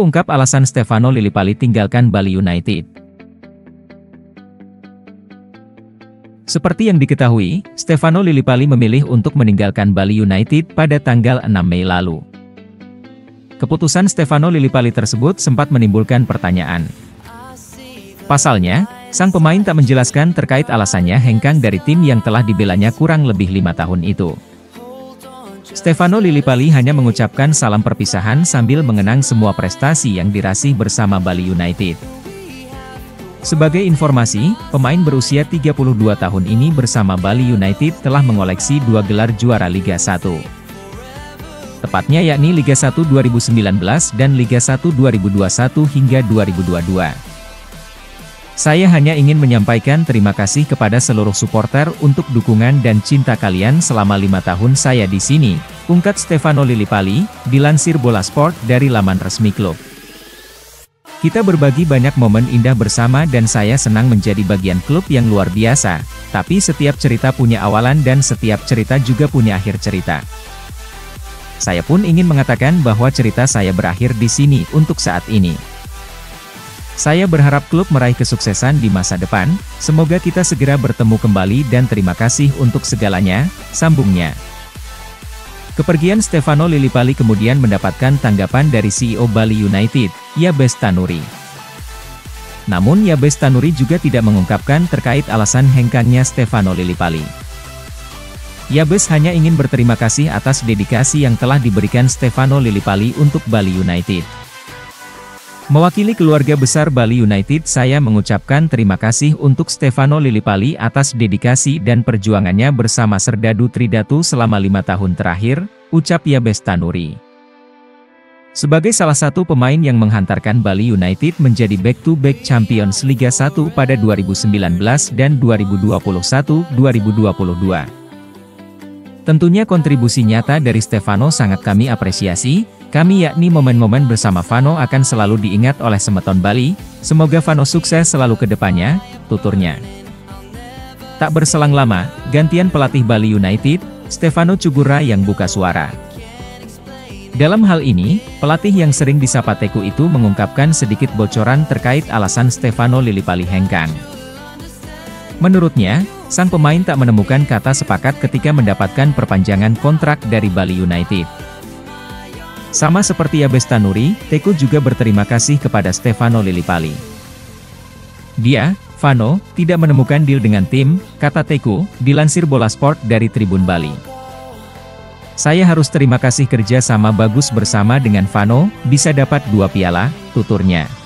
Ungkap alasan Stefano Lilipaly tinggalkan Bali United. Seperti yang diketahui, Stefano Lilipaly memilih untuk meninggalkan Bali United pada tanggal 6 Mei lalu. Keputusan Stefano Lilipaly tersebut sempat menimbulkan pertanyaan. Pasalnya, sang pemain tak menjelaskan terkait alasannya hengkang dari tim yang telah dibelanya kurang lebih 5 tahun itu. Stefano Lilipaly hanya mengucapkan salam perpisahan sambil mengenang semua prestasi yang diraih bersama Bali United. Sebagai informasi, pemain berusia 32 tahun ini bersama Bali United telah mengoleksi 2 gelar juara Liga 1. Tepatnya yakni Liga 1 2019 dan Liga 1 2021 hingga 2022. Saya hanya ingin menyampaikan terima kasih kepada seluruh supporter untuk dukungan dan cinta kalian selama 5 tahun saya di sini, ungkap Stefano Lilipaly, dilansir Bola Sport dari laman resmi klub. Kita berbagi banyak momen indah bersama dan saya senang menjadi bagian klub yang luar biasa, tapi setiap cerita punya awalan dan setiap cerita juga punya akhir cerita. Saya pun ingin mengatakan bahwa cerita saya berakhir di sini untuk saat ini. Saya berharap klub meraih kesuksesan di masa depan, semoga kita segera bertemu kembali dan terima kasih untuk segalanya, sambungnya. Kepergian Stefano Lilipaly kemudian mendapatkan tanggapan dari CEO Bali United, Yabes Tanuri. Namun Yabes Tanuri juga tidak mengungkapkan terkait alasan hengkangnya Stefano Lilipaly. Yabes hanya ingin berterima kasih atas dedikasi yang telah diberikan Stefano Lilipaly untuk Bali United. Mewakili keluarga besar Bali United, saya mengucapkan terima kasih untuk Stefano Lilipaly atas dedikasi dan perjuangannya bersama Serdadu Tridatu selama 5 tahun terakhir, ucap Yabes Tanuri. Sebagai salah satu pemain yang menghantarkan Bali United menjadi back-to-back Champions Liga 1 pada 2019 dan 2021-2022. Tentunya kontribusi nyata dari Stefano sangat kami apresiasi, kami yakni momen-momen bersama Fano akan selalu diingat oleh semeton Bali, semoga Fano sukses selalu ke depannya, tuturnya. Tak berselang lama, gantian pelatih Bali United, Stefano Cugurra yang buka suara. Dalam hal ini, pelatih yang sering disapa Teco itu mengungkapkan sedikit bocoran terkait alasan Stefano Lilipaly hengkang. Menurutnya, sang pemain tak menemukan kata sepakat ketika mendapatkan perpanjangan kontrak dari Bali United. Sama seperti Yabes Tanuri, Teco juga berterima kasih kepada Stefano Lilipaly. Dia, Fano, tidak menemukan deal dengan tim, kata Teco, dilansir Bola Sport dari Tribun Bali. Saya harus terima kasih kerja sama bagus bersama dengan Fano, bisa dapat 2 piala, tuturnya.